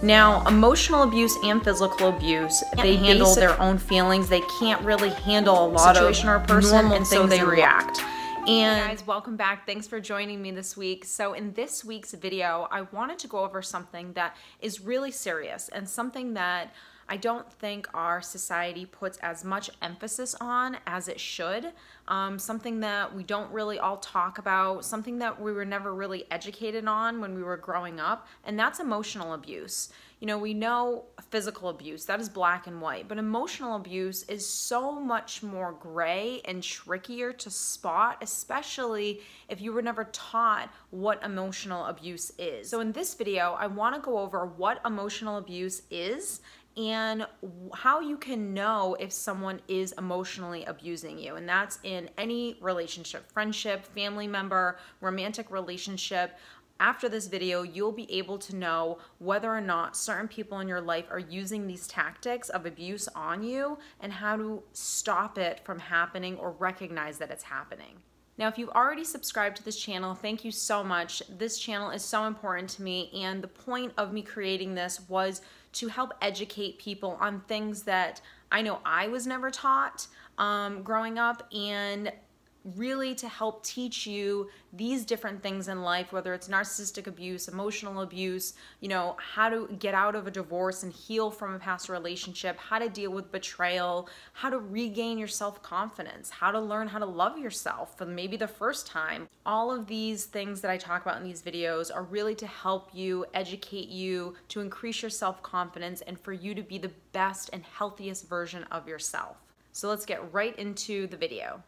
Now, emotional abuse and physical abuse, they handle their own feelings. They can't really handle a lot of normal things, and so they react. And hey guys, welcome back. Thanks for joining me this week. So in this week's video, I wanted to go over something that is really serious and something that I don't think our society puts as much emphasis on as it should. Something that we don't really all talk about, something that we were never really educated on when we were growing up, and that's emotional abuse. You know, we know physical abuse, that is black and white, but emotional abuse is so much more gray and trickier to spot, especially if you were never taught what emotional abuse is. So in this video, I want to go over what emotional abuse is and how you can know if someone is emotionally abusing you, and that's in any relationship, friendship, family member, romantic relationship. After this video, you'll be able to know whether or not certain people in your life are using these tactics of abuse on you and how to stop it from happening or recognize that it's happening. Now, if you've already subscribed to this channel, thank you so much. This channel is so important to me, and the point of me creating this was to help educate people on things that I know I was never taught growing up, and really to help teach you these different things in life, whether it's narcissistic abuse, emotional abuse, you know, how to get out of a divorce and heal from a past relationship, how to deal with betrayal, how to regain your self-confidence, how to learn how to love yourself for maybe the first time. All of these things that I talk about in these videos are really to help you, educate you, to increase your self-confidence, and for you to be the best and healthiest version of yourself. So let's get right into the video.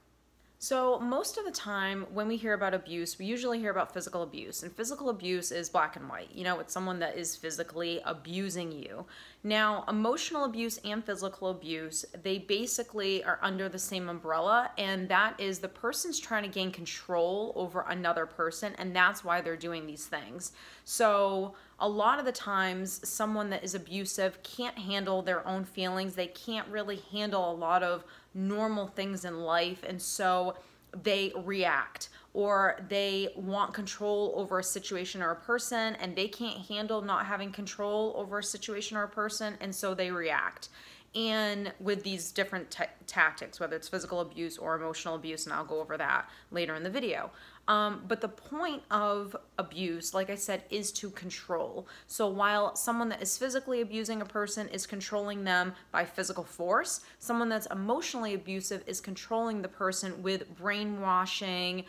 So most of the time when we hear about abuse, we usually hear about physical abuse, and physical abuse is black and white. You know, it's someone that is physically abusing you. Now, emotional abuse and physical abuse, they basically are under the same umbrella, and that is the person's trying to gain control over another person, and that's why they're doing these things. So a lot of the times someone that is abusive can't handle their own feelings. They can't really handle a lot of normal things in life, and so they react, or they want control over a situation or a person, and they can't handle not having control over a situation or a person, and so they react. And with these different tactics, whether it's physical abuse or emotional abuse, and I'll go over that later in the video. But the point of abuse, like I said, is to control. So while someone that is physically abusing a person is controlling them by physical force, someone that's emotionally abusive is controlling the person with brainwashing,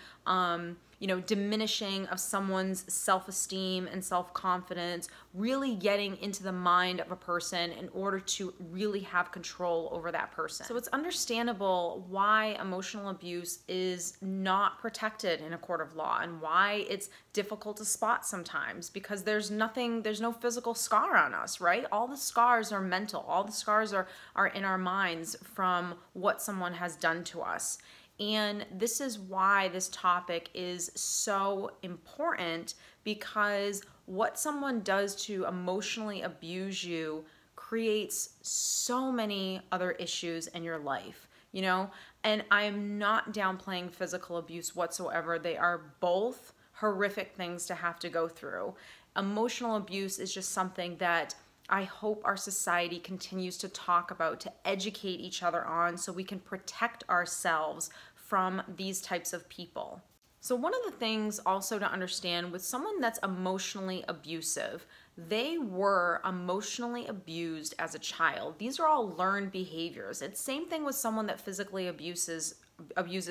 you know, diminishing of someone's self-esteem and self-confidence, really getting into the mind of a person in order to really have control over that person. So it's understandable why emotional abuse is not protected in a court of law, and why it's difficult to spot sometimes, because there's no physical scar on us, right? All the scars are mental. All the scars are in our minds from what someone has done to us. And this is why this topic is so important, because what someone does to emotionally abuse you creates so many other issues in your life, you know? And I am not downplaying physical abuse whatsoever. They are both horrific things to have to go through. Emotional abuse is just something that I hope our society continues to talk about, to educate each other on, so we can protect ourselves from these types of people. So one of the things also to understand with someone that's emotionally abusive, they were emotionally abused as a child. These are all learned behaviors. It's the same thing with someone that physically abuses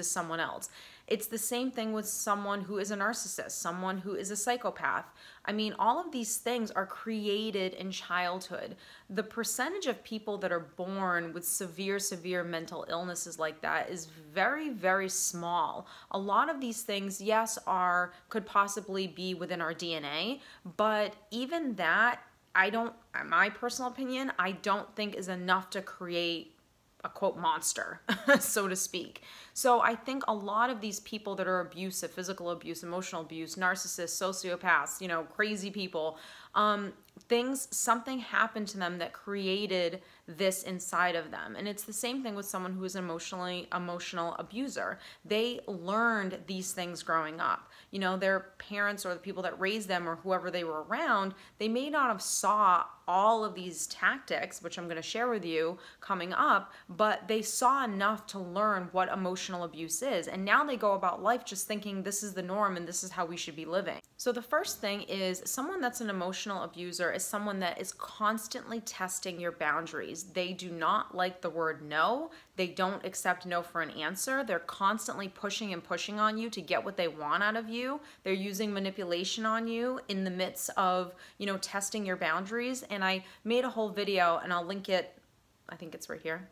someone else. It's the same thing with someone who is a narcissist, someone who is a psychopath. I mean, all of these things are created in childhood. The percentage of people that are born with severe, severe mental illnesses like that is very, very small. A lot of these things, yes, could possibly be within our DNA, but even that, in my personal opinion, I don't think is enough to create a quote monster, so to speak. So I think a lot of these people that are abusive, physical abuse, emotional abuse, narcissists, sociopaths, you know, crazy people, something happened to them that created this inside of them. And it's the same thing with someone who is an emotional abuser. They learned these things growing up. You know, their parents or the people that raised them or whoever they were around, they may not have saw all of these tactics, which I'm going to share with you coming up, but they saw enough to learn what emotional abuse is. And now they go about life just thinking this is the norm and this is how we should be living. So the first thing is, someone that's an emotional abuser is someone that is constantly testing your boundaries. They do not like the word no. They don't accept no for an answer. They're constantly pushing and pushing on you to get what they want out of you. They're using manipulation on you in the midst of, you know, testing your boundaries. And I made a whole video, and I'll link it, I think it's right here,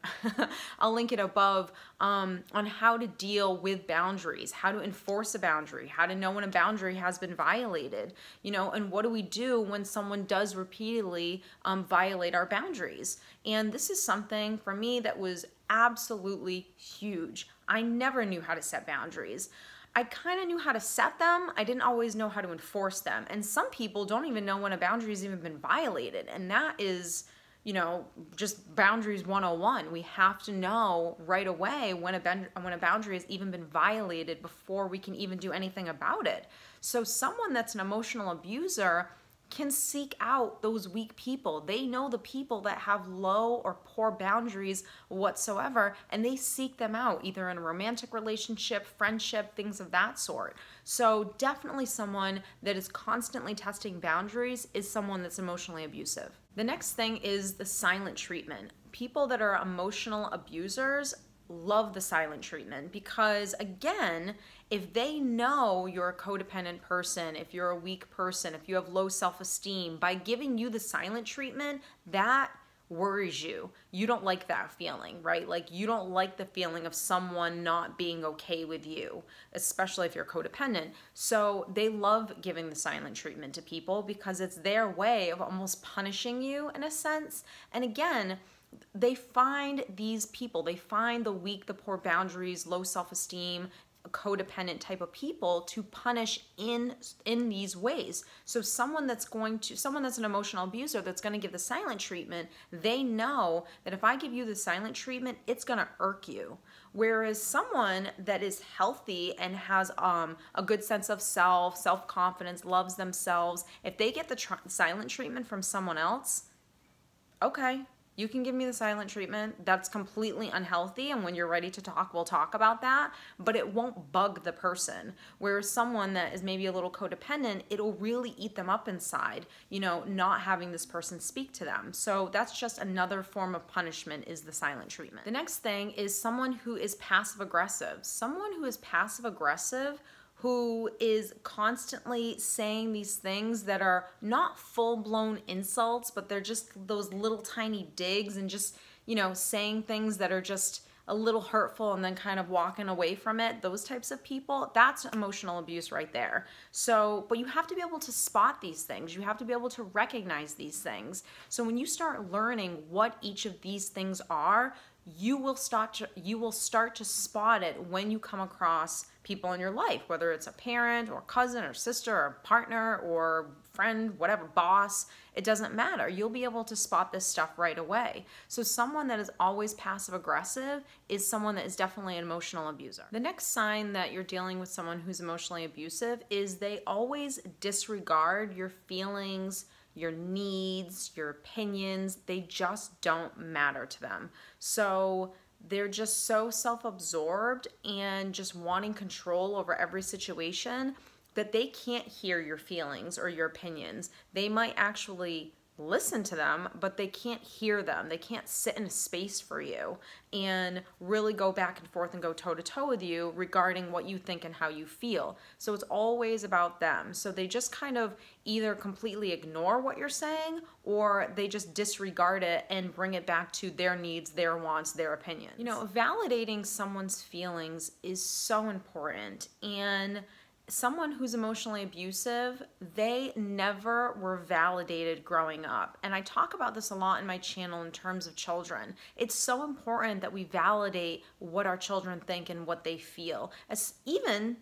I'll link it above, on how to deal with boundaries, how to enforce a boundary, how to know when a boundary has been violated, you know, and what do we do when someone does repeatedly violate our boundaries. And this is something for me that was absolutely huge. I never knew how to set boundaries. I kind of knew how to set them. I didn't always know how to enforce them. And some people don't even know when a boundary has even been violated. And that is, you know, just boundaries 101. We have to know right away when a boundary has even been violated before we can even do anything about it. So someone that's an emotional abuser can seek out those weak people. They know the people that have low or poor boundaries whatsoever, and they seek them out, either in a romantic relationship, friendship, things of that sort. So definitely someone that is constantly testing boundaries is someone that's emotionally abusive. The next thing is the silent treatment. People that are emotional abusers love the silent treatment because, again, if they know you're a codependent person, if you're a weak person, if you have low self-esteem, by giving you the silent treatment, that worries you. You don't like that feeling, right? Like, you don't like the feeling of someone not being okay with you, especially if you're codependent. So they love giving the silent treatment to people because it's their way of almost punishing you in a sense. And again, they find these people, they find the weak, the poor boundaries, low self-esteem, codependent type of people to punish in these ways. So someone that's an emotional abuser that's going to give the silent treatment, they know that if I give you the silent treatment, it's going to irk you. Whereas someone that is healthy and has a good sense of self, self-confidence, loves themselves, if they get the silent treatment from someone else, okay, you can give me the silent treatment. That's completely unhealthy, and when you're ready to talk, we'll talk about that, but it won't bug the person. Whereas someone that is maybe a little codependent, it'll really eat them up inside, you know, not having this person speak to them. So that's just another form of punishment, is the silent treatment. The next thing is someone who is passive aggressive. Someone who is passive aggressive who is constantly saying these things that are not full-blown insults, but they're just those little tiny digs and just, you know, saying things that are just a little hurtful and then kind of walking away from it. Those types of people, that's emotional abuse right there. So, but you have to be able to spot these things. You have to be able to recognize these things. So when you start learning what each of these things are, you will start to spot it when you come across people in your life, whether it's a parent or cousin or sister or partner or friend, whatever, boss, it doesn't matter. You'll be able to spot this stuff right away. So someone that is always passive aggressive is someone that is definitely an emotional abuser. The next sign that you're dealing with someone who's emotionally abusive is they always disregard your feelings, your needs, your opinions. They just don't matter to them. So they're just so self-absorbed and just wanting control over every situation that they can't hear your feelings or your opinions. They might actually listen to them, but they can't hear them. They can't sit in a space for you and really go back and forth and go toe-to-toe with you regarding what you think and how you feel. So it's always about them. So they just kind of either completely ignore what you're saying, or they just disregard it and bring it back to their needs, their wants, their opinions. You know, validating someone's feelings is so important, and someone who's emotionally abusive, they never were validated growing up. And I talk about this a lot in my channel in terms of children. It's so important that we validate what our children think and what they feel, even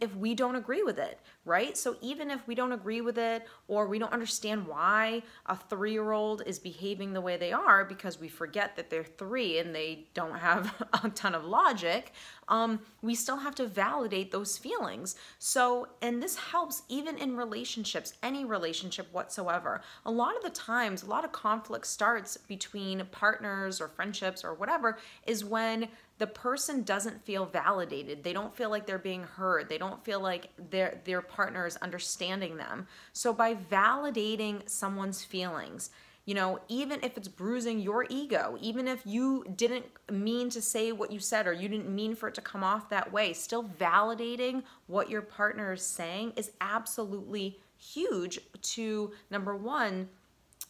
if we don't agree with it, right? So even if we don't agree with it or we don't understand why a 3-year-old is behaving the way they are, because we forget that they're 3 and they don't have a ton of logic, we still have to validate those feelings. So, and this helps even in relationships, any relationship whatsoever. A lot of the times, a lot of conflict starts between partners or friendships or whatever is when the person doesn't feel validated. They don't feel like they're being heard. They don't feel like their partner is understanding them. So by validating someone's feelings, you know, even if it's bruising your ego, even if you didn't mean to say what you said or you didn't mean for it to come off that way, still validating what your partner is saying is absolutely huge to, number one,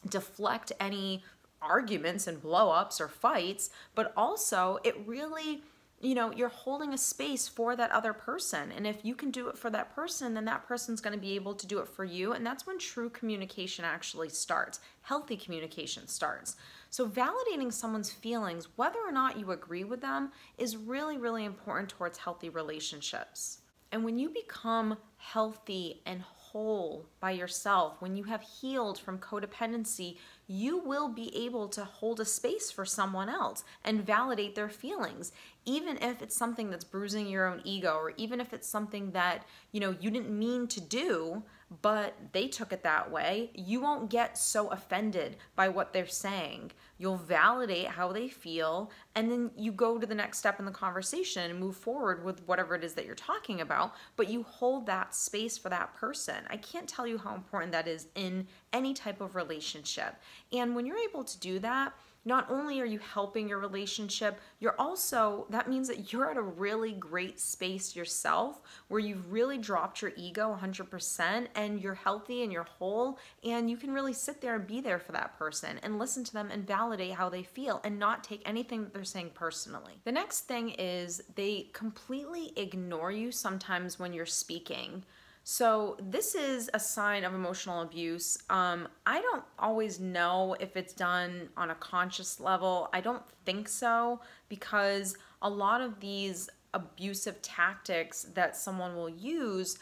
deflect any arguments and blow-ups or fights, but also it really, you know, you're holding a space for that other person. And if you can do it for that person, then that person's going to be able to do it for you. And that's when true communication actually starts. Healthy communication starts. So validating someone's feelings, whether or not you agree with them, is really, really important towards healthy relationships. And when you become healthy and whole by yourself, when you have healed from codependency, you will be able to hold a space for someone else and validate their feelings, even if it's something that's bruising your own ego, or even if it's something that, you know, you didn't mean to do, but they took it that way. You won't get so offended by what they're saying. You'll validate how they feel, and then you go to the next step in the conversation and move forward with whatever it is that you're talking about, but you hold that space for that person. I can't tell you how important that is in any type of relationship. And when you're able to do that, not only are you helping your relationship, you're also, that means that you're at a really great space yourself where you've really dropped your ego 100% and you're healthy and you're whole, and you can really sit there and be there for that person and listen to them and validate how they feel and not take anything that they're saying personally. The next thing is they completely ignore you sometimes when you're speaking. So this is a sign of emotional abuse. I don't always know if it's done on a conscious level. I don't think so, because a lot of these abusive tactics that someone will use,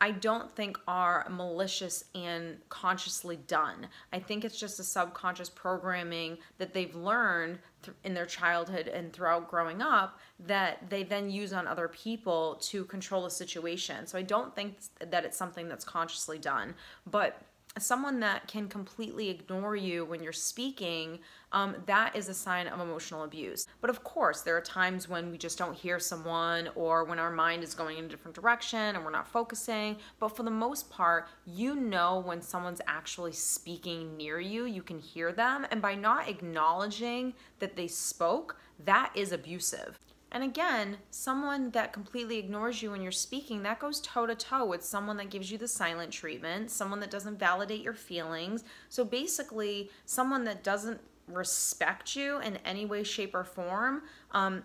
I don't think are malicious and consciously done. I think it's just a subconscious programming that they've learned in their childhood and throughout growing up that they then use on other people to control a situation. So I don't think that it's something that's consciously done, but someone that can completely ignore you when you're speaking, that is a sign of emotional abuse. But of course, there are times when we just don't hear someone, or when our mind is going in a different direction and we're not focusing. But for the most part, you know when someone's actually speaking near you, you can hear them. And by not acknowledging that they spoke, that is abusive. And again, someone that completely ignores you when you're speaking, that goes toe-to-toe with someone that gives you the silent treatment, someone that doesn't validate your feelings. So basically, someone that doesn't respect you in any way, shape, or form,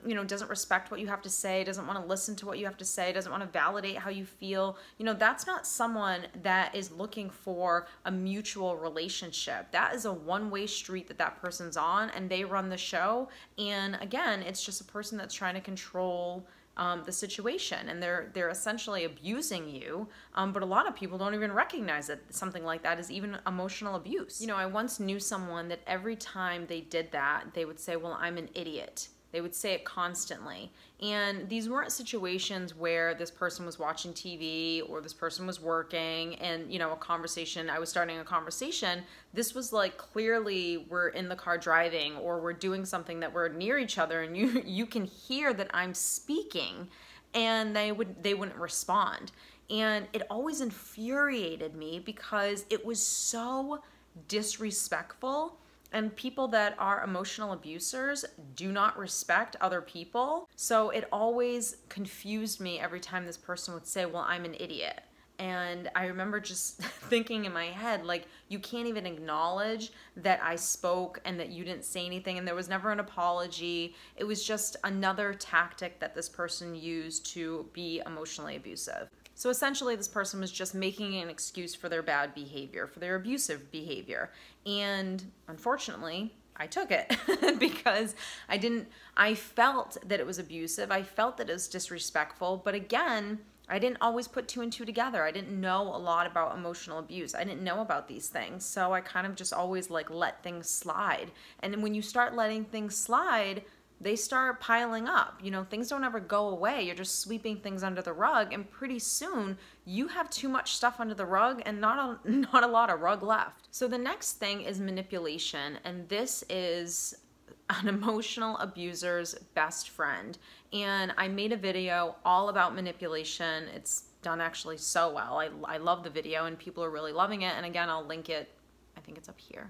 you know, doesn't respect what you have to say, doesn't want to listen to what you have to say, doesn't want to validate how you feel, you know, that's not someone that is looking for a mutual relationship. That is a one-way street that that person's on, and they run the show. And again, it's just a person that's trying to control the situation, and they're essentially abusing you, but a lot of people don't even recognize that something like that is even emotional abuse. You know, I once knew someone that every time they did that, they would say, well, I'm an idiot. They would say it constantly. And these weren't situations where this person was watching TV or this person was working and, you know, a conversation, I was starting a conversation. This was like, clearly we're in the car driving, or we're doing something that we're near each other, and you can hear that I'm speaking, and they wouldn't respond. And it always infuriated me because it was so disrespectful. And people that are emotional abusers do not respect other people. So it always confused me every time this person would say, well, I'm an idiot. And I remember just thinking in my head, like, you can't even acknowledge that I spoke and that you didn't say anything. And there was never an apology. It was just another tactic that this person used to be emotionally abusive. So essentially, this person was just making an excuse for their bad behavior, for their abusive behavior. And unfortunately, I took it because I felt that it was abusive. I felt that it was disrespectful. But again, I didn't always put two and two together. I didn't know a lot about emotional abuse. I didn't know about these things. So I kind of just always like let things slide. And then when you start letting things slide, they start piling up. You know, things don't ever go away. You're just sweeping things under the rug, and pretty soon you have too much stuff under the rug and not a lot of rug left. So the next thing is manipulation, and this is an emotional abuser's best friend. And I made a video all about manipulation. It's done actually so well. I love the video and people are really loving it. And again, I'll link it. I think it's up here.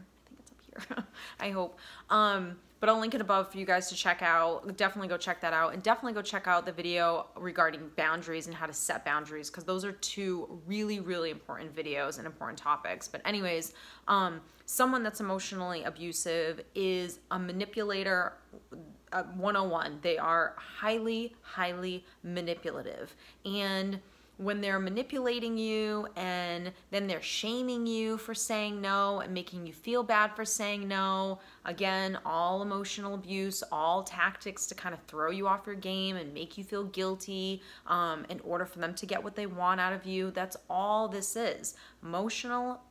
I hope. But I'll link it above for you guys to check out. Definitely go check that out, and definitely go check out the video regarding boundaries and how to set boundaries, because those are two really, really important videos and important topics. But anyways, someone that's emotionally abusive is a manipulator 101. They are highly, highly manipulative. And when they're manipulating you and then they're shaming you for saying no and making you feel bad for saying no, again, all emotional abuse, all tactics to kind of throw you off your game and make you feel guilty in order for them to get what they want out of you. That's all this is.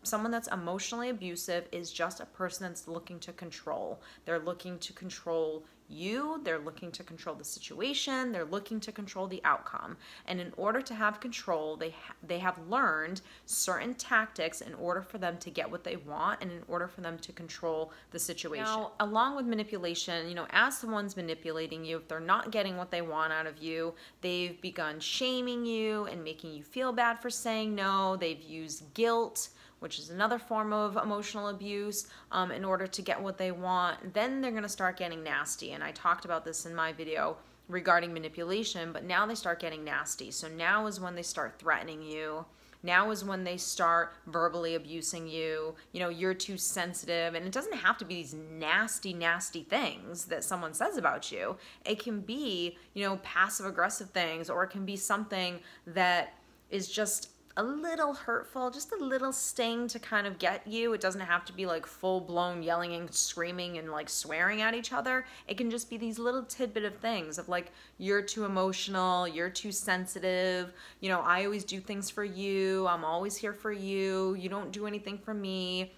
Someone that's emotionally abusive is just a person that's looking to control. They're looking to control you, they're looking to control the situation, they're looking to control the outcome. And in order to have control, they have learned certain tactics in order for them to get what they want and in order for them to control the situation. Now, along with manipulation, you know, as someone's manipulating you, if they're not getting what they want out of you, they've begun shaming you and making you feel bad for saying no. They've used guilt, which is another form of emotional abuse, in order to get what they want. Then they're gonna start getting nasty. And I talked about this in my video regarding manipulation, but now they start getting nasty. So now is when they start threatening you. Now is when they start verbally abusing you. You know, you're too sensitive. And it doesn't have to be these nasty, nasty things that someone says about you. It can be, you know, passive aggressive things, or it can be something that is just a little hurtful, just a little sting to kind of get you. It doesn't have to be like full-blown yelling and screaming and like swearing at each other. It can just be these little tidbit of things of like, you're too emotional, you're too sensitive, you know, I always do things for you, I'm always here for you, you don't do anything for me.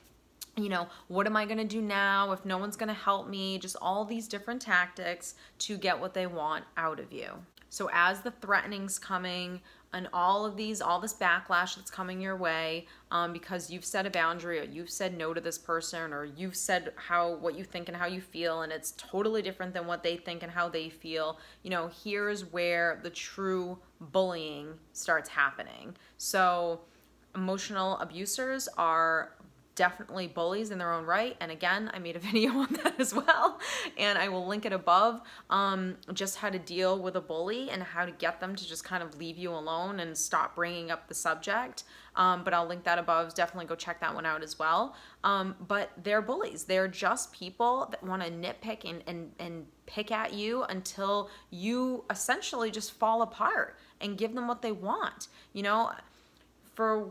You know, what am I gonna do now if no one's gonna help me? Just all these different tactics to get what they want out of you. So as the threatening's coming, and all this backlash that's coming your way because you've set a boundary, or you've said no to this person, or you've said what you think and how you feel, and it's totally different than what they think and how they feel, you know, here's where the true bullying starts happening. So emotional abusers are definitely bullies in their own right. And again, I made a video on that as well, and I will link it above, just how to deal with a bully and how to get them to just kind of leave you alone and stop bringing up the subject. But I'll link that above. Definitely go check that one out as well. But they're bullies. They're just people that want to nitpick and pick at you until you essentially just fall apart and give them what they want. You know, For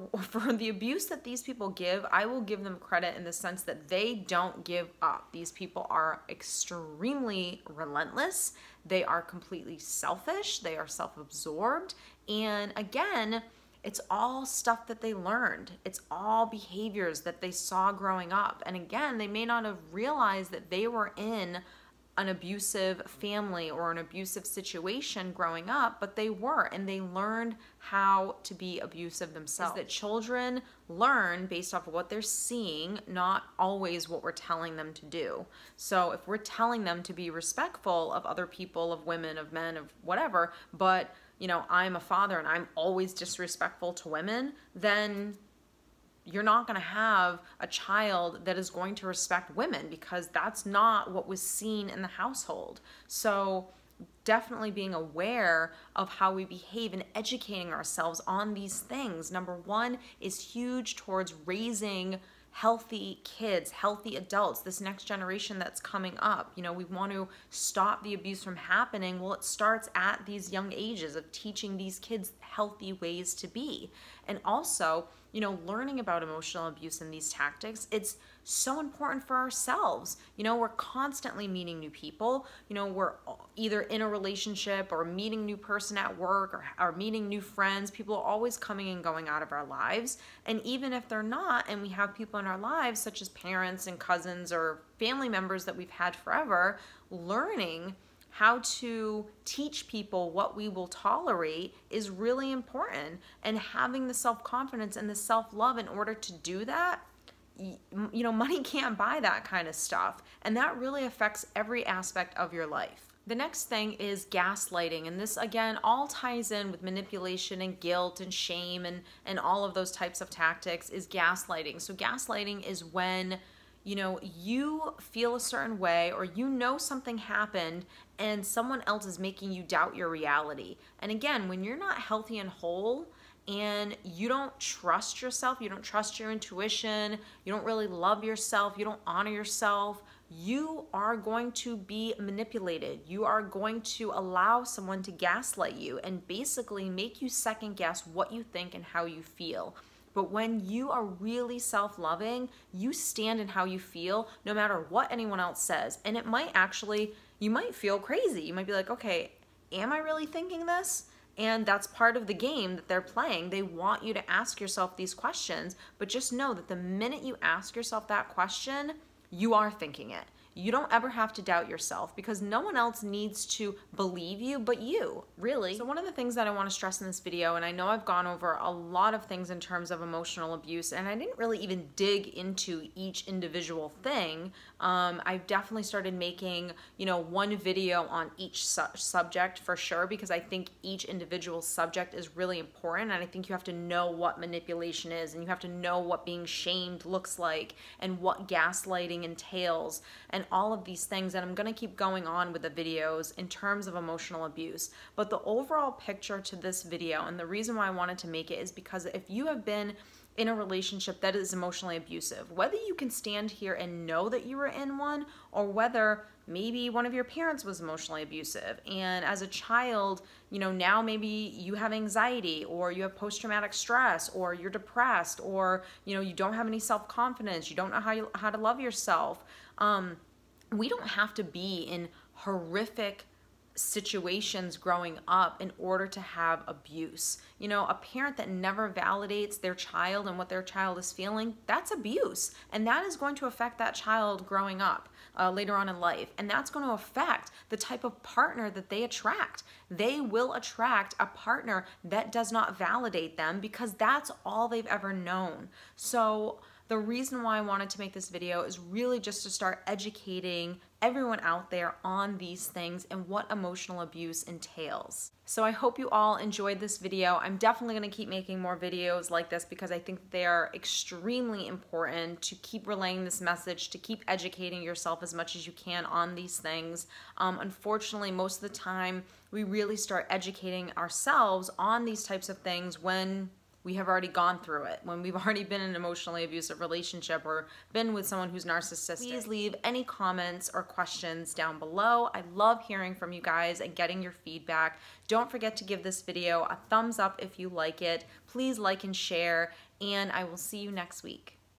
the abuse that these people give, I will give them credit in the sense that they don't give up. These people are extremely relentless. They are completely selfish. They are self-absorbed. And again, it's all stuff that they learned. It's all behaviors that they saw growing up. And again, they may not have realized that they were in an abusive family or an abusive situation growing up, but they were, and they learned how to be abusive themselves. That children learn based off of what they're seeing, not always what we're telling them to do. So if we're telling them to be respectful of other people, of women, of men, of whatever, but you know, I'm a father and I'm always disrespectful to women, then you're not gonna have a child that is going to respect women, because that's not what was seen in the household. So definitely being aware of how we behave and educating ourselves on these things, number one, is huge towards raising healthy kids, healthy adults, this next generation that's coming up. You know, we want to stop the abuse from happening. Well, it starts at these young ages of teaching these kids healthy ways to be. And also, you know, learning about emotional abuse and these tactics, it's so important for ourselves. You know, we're constantly meeting new people. You know, we're either in a relationship or meeting new person at work, or meeting new friends. People are always coming and going out of our lives. And even if they're not, and we have people in our lives, such as parents and cousins or family members that we've had forever, learning how to teach people what we will tolerate is really important. And having the self-confidence and the self-love in order to do that, you know, money can't buy that kind of stuff. And that really affects every aspect of your life. The next thing is gaslighting, and this again all ties in with manipulation and guilt and shame and all of those types of tactics is gaslighting. So gaslighting is when, you know, you feel a certain way, or you know something happened and someone else is making you doubt your reality. And again, when you're not healthy and whole and you don't trust yourself, you don't trust your intuition, you don't really love yourself, you don't honor yourself, you are going to be manipulated. You are going to allow someone to gaslight you and basically make you second guess what you think and how you feel. But when you are really self-loving, you stand in how you feel no matter what anyone else says. And it might actually, you might feel crazy. You might be like, okay, am I really thinking this? And that's part of the game that they're playing. They want you to ask yourself these questions, but just know that the minute you ask yourself that question, you are thinking it. You don't ever have to doubt yourself, because no one else needs to believe you but you, really. So one of the things that I want to stress in this video, and I know I've gone over a lot of things in terms of emotional abuse, and I didn't really even dig into each individual thing. I've definitely started making, you know, one video on each subject for sure, because I think each individual subject is really important, and I think you have to know what manipulation is, and you have to know what being shamed looks like, and what gaslighting entails, and all of these things. And I'm going to keep going on with the videos in terms of emotional abuse. But the overall picture to this video, and the reason why I wanted to make it, is because if you have been in a relationship that is emotionally abusive, whether you can stand here and know that you were in one, or whether maybe one of your parents was emotionally abusive, and as a child, you know, now maybe you have anxiety, or you have post-traumatic stress, or you're depressed, or, you know, you don't have any self-confidence, you don't know how to love yourself. We don't have to be in horrific situations growing up in order to have abuse. You know, a parent that never validates their child and what their child is feeling, that's abuse. And that is going to affect that child growing up later on in life. And that's going to affect the type of partner that they attract. They will attract a partner that does not validate them, because that's all they've ever known. So the reason why I wanted to make this video is really just to start educating everyone out there on these things and what emotional abuse entails. So I hope you all enjoyed this video. I'm definitely going to keep making more videos like this, because I think they are extremely important to keep relaying this message, to keep educating yourself as much as you can on these things. Unfortunately, most of the time, we really start educating ourselves on these types of things when we have already gone through it, when we've already been in an emotionally abusive relationship or been with someone who's narcissistic. Please leave any comments or questions down below. I love hearing from you guys and getting your feedback. Don't forget to give this video a thumbs up if you like it. Please like and share, and I will see you next week.